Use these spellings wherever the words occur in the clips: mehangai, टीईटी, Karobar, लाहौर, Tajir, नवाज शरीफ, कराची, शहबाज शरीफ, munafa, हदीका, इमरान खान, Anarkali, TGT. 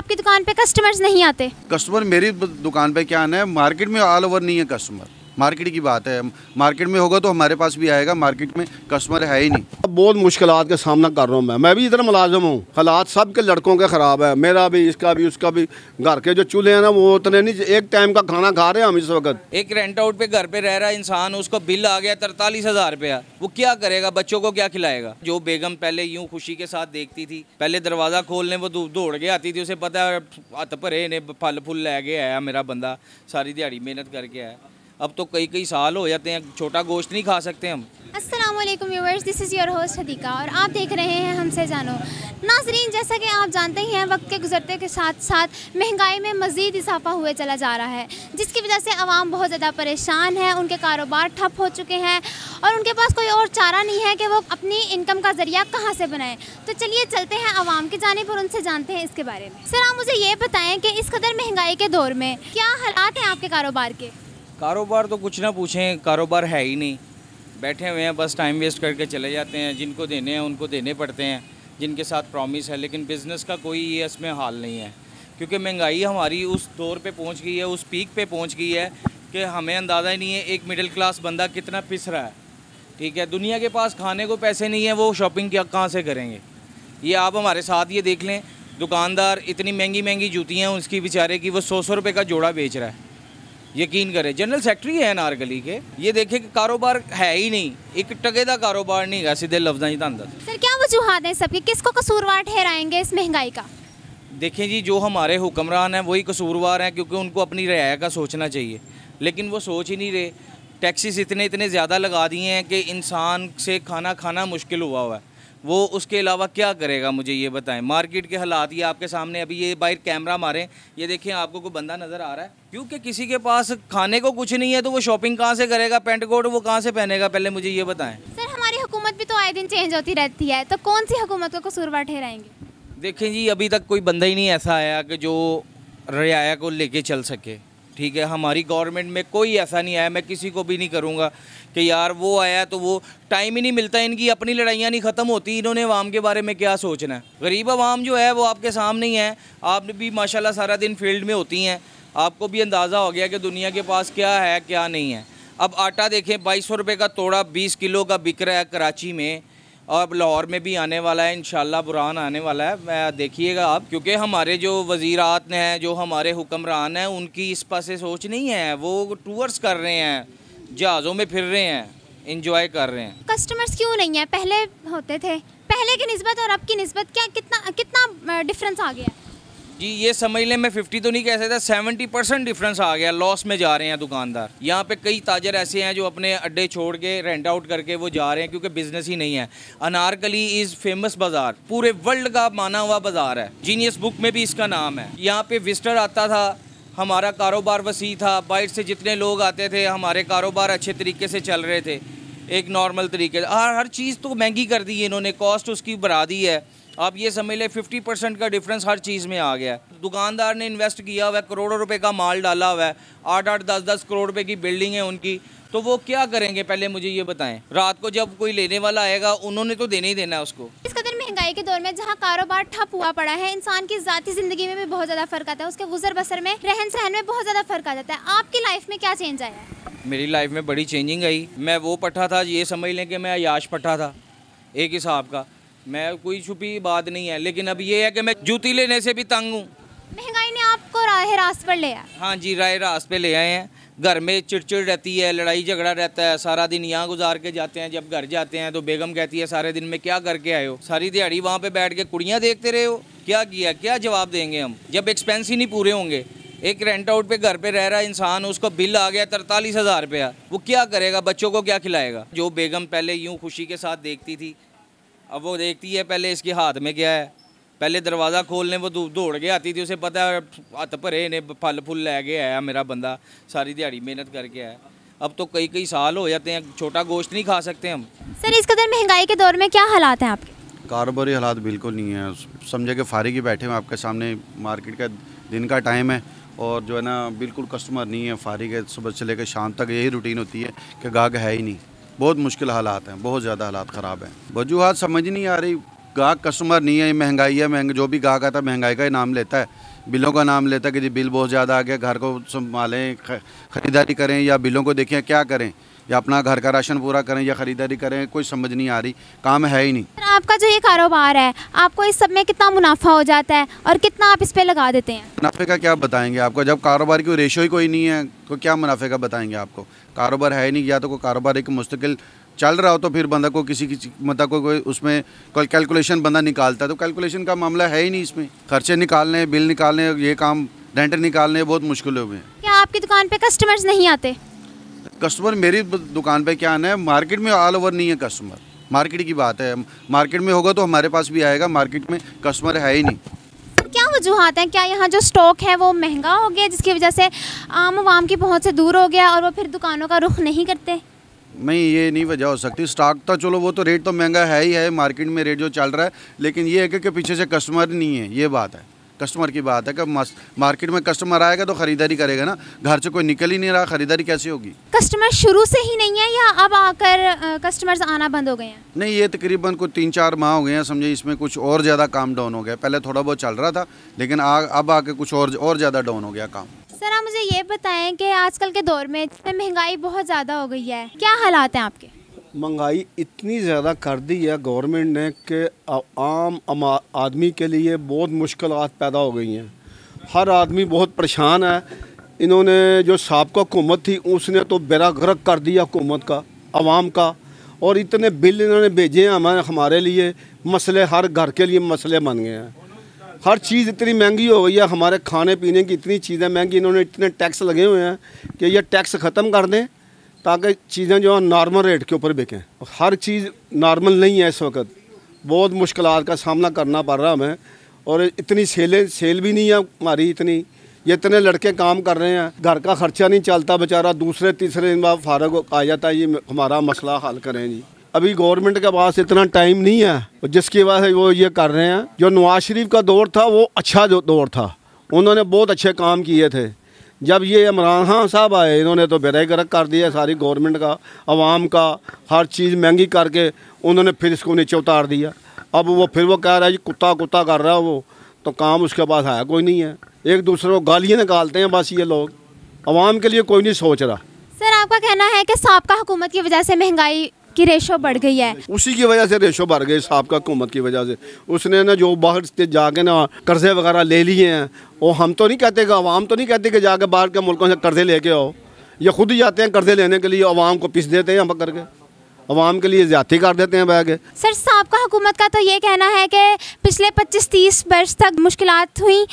आपकी दुकान पे कस्टमर्स नहीं आते? कस्टमर मेरी दुकान पे क्या आना है, मार्केट में ऑल ओवर नहीं है कस्टमर, मार्केट की बात है। मार्केट में होगा तो हमारे पास भी आएगा, मार्केट में कस्टमर है ही नहीं। अब बहुत मुश्किलात का सामना कर रहा हूँ मैं भी इधर मुलाजम हूँ। हालात सब के लड़कों के ख़राब है, मेरा भी, इसका भी, उसका भी। घर के जो चूल्हे हैं ना वो उतने नहीं, एक टाइम का खाना खा रहे हैं हम इस वक्त। एक रेंट आउट पे घर पे रह रहा इंसान, उसको बिल आ गया 43,000 रुपया, वो क्या करेगा, बच्चों को क्या खिलाएगा। जो बेगम पहले यूँ खुशी के साथ देखती थी, पहले दरवाज़ा खोलने वो दौड़ के आती थी, उसे पता है हथ भरे ने फल फूल ले के आया मेरा बंदा, सारी दिहाड़ी मेहनत करके आया। अब तो कई कई साल हो जाते हैं, छोटा गोश्त नहीं खा सकते हम। अस्सलाम वालेकुम viewers, this is your host हदीका और आप देख रहे हैं हमसे जानो। नाज़रीन, जैसा कि आप जानते ही हैं, वक्त के गुजरने के साथ साथ महंगाई में मज़ीद इजाफा हुए चला जा रहा है, जिसकी वजह से आवाम बहुत ज़्यादा परेशान है, उनके कारोबार ठप हो चुके हैं और उनके पास कोई और चारा नहीं है कि वो अपनी इनकम का ज़रिया कहाँ से बनाएँ। तो चलिए चलते हैं आवाम की जानिब और उनसे जानते हैं इसके बारे में। सर, आप मुझे ये बताएँ कि इस कदर महंगाई के दौर में क्या हालात हैं आपके कारोबार के? कारोबार तो कुछ ना पूछें, कारोबार है ही नहीं, बैठे हुए हैं, बस टाइम वेस्ट करके चले जाते हैं। जिनको देने हैं उनको देने पड़ते हैं, जिनके साथ प्रॉमिस है, लेकिन बिज़नेस का कोई इसमें हाल नहीं है, क्योंकि महंगाई हमारी उस दौर पे पहुंच गई है, उस पीक पे पहुंच गई है कि हमें अंदाज़ा ही नहीं है एक मिडिल क्लास बंदा कितना पिस रहा है। ठीक है, दुनिया के पास खाने को पैसे नहीं है, वो शॉपिंग क्या कहाँ से करेंगे। ये आप हमारे साथ ये देख लें, दुकानदार इतनी महंगी महंगी जूतियाँ उसकी बेचारे की, वो 100-100 रुपये का जोड़ा बेच रहा है। यकीन करें, जनरल सेक्रेटरी है अनारकली के, ये देखे कि कारोबार है ही नहीं, एक टके का कारोबार नहीं है, सीधे लफ्जा ही धंधा। सर, क्या वजूहत है सबकी, किसको कसूरवार ठहराएंगे इस महंगाई का? देखें जी, जो हमारे हुक्मरान हैं वही कसूरवार हैं, क्योंकि उनको अपनी रियाया का सोचना चाहिए, लेकिन वो सोच ही नहीं रहे। टैक्सीस इतने इतने ज़्यादा लगा दिए हैं कि इंसान से खाना खाना मुश्किल हुआ है, वो उसके अलावा क्या करेगा, मुझे ये बताएं। मार्केट के हालात ये आपके सामने, अभी ये बाहर कैमरा मारें, ये देखें आपको कोई बंदा नज़र आ रहा है, क्योंकि किसी के पास खाने को कुछ नहीं है तो वो शॉपिंग कहाँ से करेगा, पेंट कोट वो कहाँ से पहनेगा, पहले मुझे ये बताएं। सर, हमारी हुकूमत भी तो आए दिन चेंज होती रहती है, तो कौन सी हुकूमत को कसूरवार ठहराएंगे? देखें जी, अभी तक कोई बंदा ही नहीं ऐसा आया कि जो रियाया को लेके चल सके। ठीक है, हमारी गवर्नमेंट में कोई ऐसा नहीं आया, मैं किसी को भी नहीं करूँगा कि यार वो आया तो वो, टाइम ही नहीं मिलता, इनकी अपनी लड़ाइयाँ नहीं ख़त्म होती, इन्होंने आवाम के बारे में क्या सोचना है। गरीब आवाम जो है वो आपके सामने ही है, आप भी माशाल्लाह सारा दिन फील्ड में होती हैं, आपको भी अंदाज़ा हो गया कि दुनिया के पास क्या है क्या नहीं है। अब आटा देखें, 2200 रुपये का तोड़ा 20 किलो का बिक रहा है कराची में, और लाहौर में भी आने वाला है इंशाल्लाह, बुरहान आने वाला है, मैं देखिएगा आप, क्योंकि हमारे जो वज़ीरात ने हैं, जो हमारे हुक्मरान हैं, उनकी इस पासे सोच नहीं है, वो टूर्स कर रहे हैं, जहाज़ों में फिर रहे हैं, इंजॉय कर रहे हैं। कस्टमर्स क्यों नहीं है, पहले होते थे, पहले की निस्बत और अब की निस्बत क्या कितना डिफरेंस आ गया जी? ये समझ लें, मैं 50 तो नहीं कह सकता, 70% डिफरेंस आ गया, लॉस में जा रहे हैं दुकानदार। यहाँ पे कई ताजर ऐसे हैं जो अपने अड्डे छोड़ के रेंट आउट करके वो जा रहे हैं, क्योंकि बिजनेस ही नहीं है। अनारकली इज़ फेमस बाज़ार, पूरे वर्ल्ड का माना हुआ बाज़ार है, जीनियस बुक में भी इसका नाम है। यहाँ पे विजिटर आता था, हमारा कारोबार वसी था, बाहर से जितने लोग आते थे, हमारे कारोबार अच्छे तरीके से चल रहे थे, एक नॉर्मल तरीके। हर चीज़ तो महंगी कर दी है इन्होंने, कॉस्ट उसकी बढ़ा दी है, आप ये समझ लें 50% का डिफरेंस हर चीज़ में आ गया है। दुकानदार ने इन्वेस्ट किया हुआ है, करोड़ों रुपए का माल डाला हुआ है, 8-8, 10-10 करोड़ रुपए की बिल्डिंग है उनकी, तो वो क्या करेंगे पहले मुझे ये बताएं। रात को जब कोई लेने वाला आएगा उन्होंने तो देने ही देना है उसको। इस कदर महंगाई के दौर में जहाँ कारोबार ठप हुआ पड़ा है, इंसान की ज़ाती ज़िंदगी में भी बहुत ज़्यादा फ़र्क आता है, उसके गुजर बसर में, रहन सहन में बहुत ज़्यादा फ़र्क आ जाता है। आपकी लाइफ में क्या चेंज आया? मेरी लाइफ में बड़ी चेंजिंग आई, मैं वो पट्ठा था, ये समझ लें कि मैं अयाश पट्ठा था एक हिसाब का, मैं कोई छुपी बात नहीं है, लेकिन अब ये है कि मैं जूती लेने से भी तंग हूँ। महंगाई ने आपको राह रास्त पर ले आया? हाँ जी, राह रास्त पे ले आए हैं। घर में चिड़चिड़ रहती है, लड़ाई झगड़ा रहता है, सारा दिन यहाँ गुजार के जाते हैं, जब घर जाते हैं तो बेगम कहती है सारे दिन में क्या करके आए हो, सारी दिहाड़ी वहाँ पे बैठ के कुड़ियाँ देखते रहे हो, क्या किया, क्या जवाब देंगे हम जब एक्सपेंस ही नहीं पूरे होंगे। एक रेंट आउट पे घर पे रह रहा इंसान, उसको बिल आ गया 43,000 रुपया, वो क्या करेगा, बच्चों को क्या खिलाएगा। जो बेगम पहले यूँ खुशी के साथ देखती थी, अब वो देखती है पहले इसके हाथ में क्या है, पहले दरवाज़ा खोलने वो दौड़ के आती थी, उसे पता है हथ भरे ने फल फूल ले के आया मेरा बंदा, सारी दिहाड़ी मेहनत करके आया। अब तो कई कई साल हो जाते हैं, छोटा गोश्त नहीं खा सकते हम। सर, इस कदर महंगाई के दौर में क्या हालात हैं आपके? कारोबारी हालात बिल्कुल नहीं है, समझे कि फारिग ही बैठे हैं आपके सामने, मार्केट का दिन का टाइम है और जो है ना बिल्कुल कस्टमर नहीं है, फारिग है, सुबह से लेकर शाम तक यही रूटीन होती है कि गाहक है ही नहीं। बहुत मुश्किल हालात हैं, बहुत ज़्यादा हालात ख़राब हैं, वजूहत समझ नहीं आ रही, गाहक कस्टमर नहीं है, महंगाई है, महंगा जो भी गाहक आता है महंगाई का ही नाम लेता है, बिलों का नाम लेता कि जी बिल बहुत ज़्यादा आ गया, घर को संभालें, ख़रीदारी करें, या बिलों को देखें क्या करें, या अपना घर का राशन पूरा करें या ख़रीदारी करें, कोई समझ नहीं आ रही, काम है ही नहीं। आपका जो ये कारोबार है, आपको इस सब में कितना मुनाफा हो जाता है और कितना आप इस पे लगा देते हैं? मुनाफे का क्या बताएंगे आपको, जब कारोबार की रेशो ही कोई नहीं है तो क्या मुनाफे का बताएंगे आपको। कारोबार है ही नहीं, या तो कोई कारोबार एक मुस्तकिल चल रहा हो तो फिर बंदा को किसी की मतलब कोई उसमें कैलकुलेशन बंदा निकालता है, तो कैलकुलेशन का मामला है ही नहीं इसमें। खर्चे निकालने, बिल निकालने, ये काम रेंट निकालने बहुत मुश्किल हुए हैं। क्या आपकी दुकान पे कस्टमर्स नहीं आते? कस्टमर मेरी दुकान पे क्या आना है, मार्केट में ऑल ओवर नहीं है कस्टमर, मार्केट की बात है। मार्केट में होगा तो हमारे पास भी आएगा, मार्केट में कस्टमर है ही नहीं। क्या वजूहत हैं, क्या यहाँ जो स्टॉक है वो महंगा हो गया जिसकी वजह से आम आवाम की पहुँच से दूर हो गया और वो फिर दुकानों का रुख नहीं करते? नहीं, ये नहीं वजह हो सकती। स्टॉक तो चलो वो तो रेट तो महंगा है ही है, मार्केट में रेट जो चल रहा है, लेकिन ये है कि पीछे से कस्टमर नहीं है, ये बात है। कस्टमर की बात है कि मार्केट में कस्टमर आएगा तो ख़रीदारी करेगा ना, घर से कोई निकल ही नहीं रहा, ख़रीदारी कैसे होगी? कस्टमर शुरू से ही नहीं है या अब आकर कस्टमर्स आना बंद हो गए हैं? नहीं, ये तकरीबन कुछ 3-4 माह हो गए हैं समझे, इसमें कुछ और ज़्यादा काम डाउन हो गया। पहले थोड़ा बहुत चल रहा था लेकिन अब आके कुछ और ज़्यादा डाउन हो गया काम। सर आप मुझे ये बताएं कि आजकल के दौर में महंगाई बहुत ज़्यादा हो गई है, क्या हालात हैं आपके? महंगाई इतनी ज़्यादा कर दी है गवर्नमेंट ने कि आम आदमी के लिए बहुत मुश्किलात पैदा हो गई हैं। हर आदमी बहुत परेशान है। इन्होंने जो साबका हुकूमत थी उसने तो बेड़ा गर्क कर दिया हुकूमत का, आवाम का, और इतने बिल इन्होंने भेजे हैं हमारे लिए मसले, हर घर के लिए मसले बन गए हैं। हर चीज़ इतनी महंगी हो गई है, हमारे खाने पीने की इतनी चीज़ें महंगी, इन्होंने इतने टैक्स लगे हुए हैं कि यह टैक्स ख़त्म कर दें ताकि चीज़ें जो है नॉर्मल रेट के ऊपर बिकें। हर चीज़ नॉर्मल नहीं है इस वक्त, बहुत मुश्किल का सामना करना पड़ रहा हमें। और इतनी सेल भी नहीं है हमारी, इतनी ये इतने लड़के काम कर रहे हैं, घर का खर्चा नहीं चलता, बेचारा दूसरे तीसरे दिन बाद फारग आ जाता है। ये हमारा मसला हल करें जी। अभी गवर्नमेंट के पास इतना टाइम नहीं है जिसकी वजह से वो ये कर रहे हैं। जो नवाज शरीफ का दौर था वो अच्छा दौर था, उन्होंने बहुत अच्छे काम किए थे। जब ये इमरान खान साहब आए इन्होंने तो बेड़ा गर्क कर दिया सारी गवर्नमेंट का, आवाम का, हर चीज़ महंगी करके उन्होंने फिर इसको नीचे उतार दिया। अब वो कह रहा है कुत्ता कुत्ता कर रहा है, वो तो काम उसके पास है कोई नहीं है, एक दूसरे को गालियाँ निकालते हैं बस। ये लोग आवाम के लिए कोई नहीं सोच रहा। सर आपका कहना है कि साबका हुकूमत की वजह से महंगाई की रेशो बढ़ गई है? उसी की वजह से रेशो बढ़ गई, साबका हुकूमत की वजह से। उसने ना जो बाहर से जाके ना कर्जे वगैरह ले लिए हैं, वो हम तो नहीं कहते कि आवाम तो नहीं कहते कि जाके बाहर के मुल्कों से कर्जे लेके आओ, ये खुद ही जाते हैं कर्जे लेने के लिए, आवाम को पिस देते हैं, हम करके आवाम के लिए ज्यादती कर देते हैं बैगे। सर साबका हुकूमत का तो ये कहना है कि पिछले 25-30 वर्ष तक मुश्किलात हुई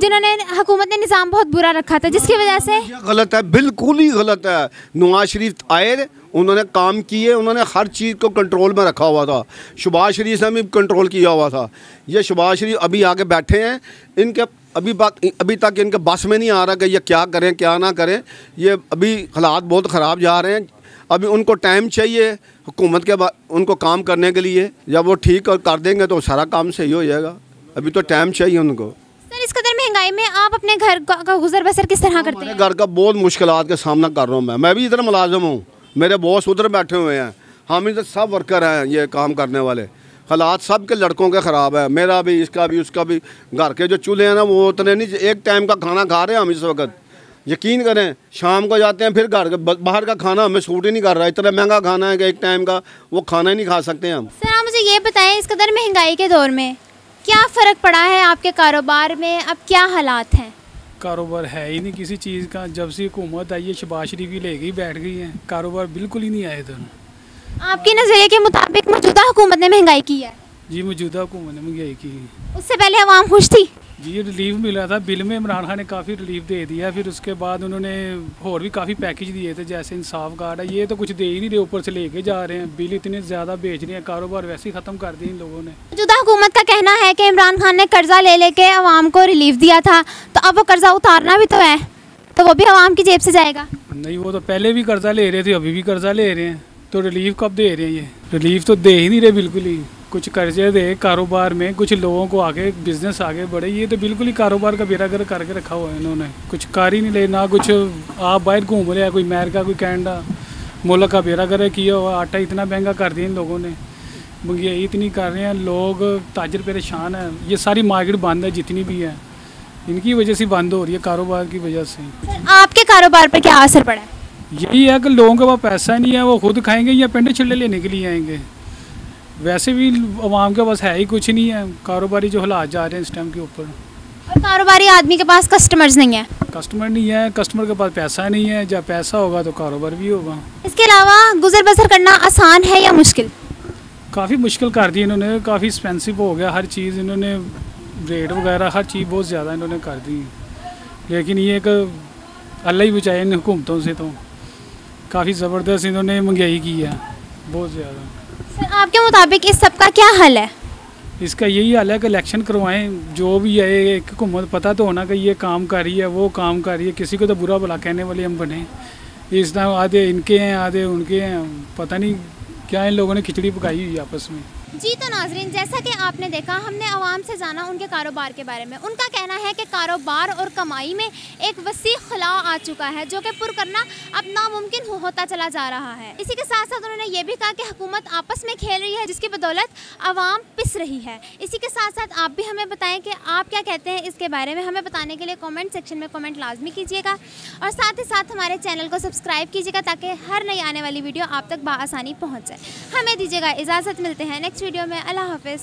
जिन्होंने हुकूमत ने निज़ाम बहुत बुरा रखा था जिसकी वजह से। गलत है, बिल्कुल ही गलत है। नवाज शरीफ आए, उन्होंने काम किए, उन्होंने हर चीज़ को कंट्रोल में रखा हुआ था। शहबाज शरीफ ने भी कंट्रोल किया हुआ था। ये शहबाज शरीफ अभी आके बैठे हैं, इनके अभी तक इनके बस में नहीं आ रहा कि ये क्या करें क्या ना करें। ये अभी हालात बहुत ख़राब जा रहे हैं, अभी उनको टाइम चाहिए हुकूमत के उनको काम करने के लिए। जब वो ठीक कर देंगे तो सारा काम सही हो जाएगा, अभी तो टाइम चाहिए उनको। सर इस कदर महंगाई में आप अपने घर का गुजर बसर किस तरह करते हैं? घर का बहुत मुश्किलात का सामना कर रहा हूँ मैं भी इधर मुलाजिम हूँ, मेरे बॉस उधर बैठे हुए हैं, हम इधर सब वर्कर हैं ये काम करने वाले। हालात सब के लड़कों के ख़राब है, मेरा भी, इसका भी, उसका भी। घर के जो चूल्हे हैं ना वो उतने नहीं, एक टाइम का खाना खा रहे हैं हम इस वक्त, यकीन करें। शाम को जाते हैं फिर घर का बाहर का खाना हमें सूट ही नहीं कर रहा है, इतना महंगा खाना है कि एक टाइम का वो खाना ही नहीं खा सकते हम। सर आप मुझे ये बताएं इस कदर महंगाई के दौर में क्या फ़र्क पड़ा है आपके कारोबार में, अब क्या हालात हैं? कारोबार है ही नहीं किसी चीज़ का, जब से हुकूमत आई है शहबाज शरीफ ही ले गई बैठ गई है, कारोबार बिल्कुल ही नहीं आए इधर। आपके नज़रिए के मुताबिक मौजूदा हुकूमत ने महंगाई की है? जी मौजूदा हुकूमत ने महंगाई की है। उससे पहले आवाम खुश थी जी, रिलीफ मिला था बिल में, इमरान खान ने काफ़ी रिलीफ दे दिया। फिर उसके बाद उन्होंने और भी काफ़ी पैकेज दिए थे जैसे इंसाफ कार्ड है, ये तो कुछ दे ही नहीं रहे, ऊपर से लेके जा रहे हैं, बिल इतने ज़्यादा बेच रहे हैं, कारोबार वैसे ही ख़त्म कर दिए इन लोगों ने। मौजूदा हुकूमत का कहना है कि इमरान खान ने कर्जा ले लेके आवाम को रिलीफ दिया था, तो अब वो कर्जा उतारना भी तो है, तो वो भी आवाम की जेब से जाएगा नहीं? वो तो पहले भी कर्जा ले रहे थे, अभी भी कर्जा ले रहे हैं, तो रिलीफ कब दे रहे हैं? ये रिलीफ तो दे ही नहीं रहे बिल्कुल ही। कुछ कर्जे दे कारोबार में, कुछ लोगों को आगे बिजनेस आगे बढ़े, ये तो बिल्कुल ही कारोबार का बेड़ा गर्क करके रखा हुआ है इन्होंने। कुछ कार ही नहीं ले ना, कुछ आप बाहर घूम रहे हैं, कोई अमेरिका कोई कैनेडा, मुल्क का बेड़ा गर्क किया हुआ। आटा इतना महंगा कर दिया इन लोगों ने, महंगाई इतनी कर रहे हैं लोग, ताजिर परेशान है। ये सारी मार्केट बंद है जितनी भी है, इनकी वजह से बंद हो रही है, कारोबार की वजह से। आपके कारोबार पर क्या असर पड़ा है? यही है कि लोगों के पास पैसा नहीं है, वो खुद खाएंगे या पेंडे छिल्ले लेने के लिए आएंगे। वैसे भी आवाम के पास है ही कुछ नहीं है, कारोबारी जो हालात जा रहे हैं इस टाइम के ऊपर। और कारोबारी आदमी के पास कस्टमर्स नहीं है, कस्टमर नहीं है, कस्टमर के पास पैसा नहीं है, जब पैसा होगा तो कारोबार भी होगा। इसके अलावा गुजर बसर करना आसान है या मुश्किल? काफ़ी मुश्किल कर दी इन्होंने, काफ़ी एक्सपेंसिव हो गया हर चीज़, इन्होंने रेट वगैरह हर चीज़ बहुत ज़्यादा इन्होंने कर दी। लेकिन ये एक अल्लाह ही बचाए इन हुकूमतों से, तो काफ़ी ज़बरदस्त इन्होंने महंगाई की है बहुत ज़्यादा। सर आपके मुताबिक इस सब का क्या हल है? इसका यही हल है कि इलेक्शन करवाएं, जो भी है एक हुकूमत पता तो होना कि ये काम कर रही है, वो काम कर रही है, किसी को तो बुरा भला कहने वाले हम बने। इस तरह आधे इनके हैं, आधे उनके हैं, पता नहीं क्या इन लोगों ने खिचड़ी पकाई हुई आपस में। जी तो नाजरीन, जैसा कि आपने देखा, हमने आवाम से जाना उनके कारोबार के बारे में। उनका कहना है कि कारोबार और कमाई में एक वसी खला आ चुका है, जो कि पुर करना अब नामुमकिन होता चला जा रहा है। इसी के साथ साथ उन्होंने ये भी कहा कि हुकूमत आपस में खेल रही है, जिसकी बदौलत आवाम पिस रही है। इसी के साथ साथ आप भी हमें बताएं कि आप क्या कहते हैं इसके बारे में। हमें बताने के लिए कॉमेंट सेक्शन में कॉमेंट लाजमी कीजिएगा और साथ ही साथ हमारे चैनल को सब्सक्राइब कीजिएगा, ताकि हर नई आने वाली वीडियो आप तक बआसानी पहुँच जाए। हमें दीजिएगा इजाज़त, मिलते हैं नेक्स्ट वीडियो में। अल्लाह हाफ़िज़।